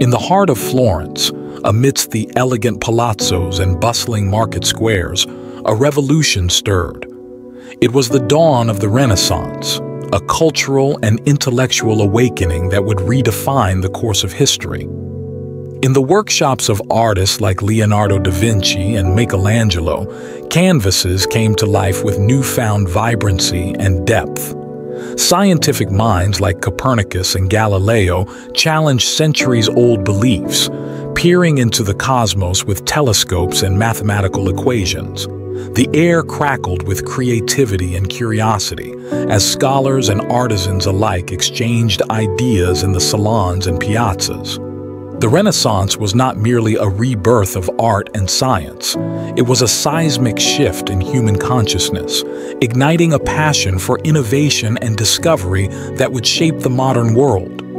In the heart of Florence, amidst the elegant palazzos and bustling market squares, a revolution stirred. It was the dawn of the Renaissance, a cultural and intellectual awakening that would redefine the course of history. In the workshops of artists like Leonardo da Vinci and Michelangelo, canvases came to life with newfound vibrancy and depth. Scientific minds like Copernicus and Galileo challenged centuries-old beliefs, peering into the cosmos with telescopes and mathematical equations. The air crackled with creativity and curiosity as scholars and artisans alike exchanged ideas in the salons and piazzas. The Renaissance was not merely a rebirth of art and science. It was a seismic shift in human consciousness, igniting a passion for innovation and discovery that would shape the modern world.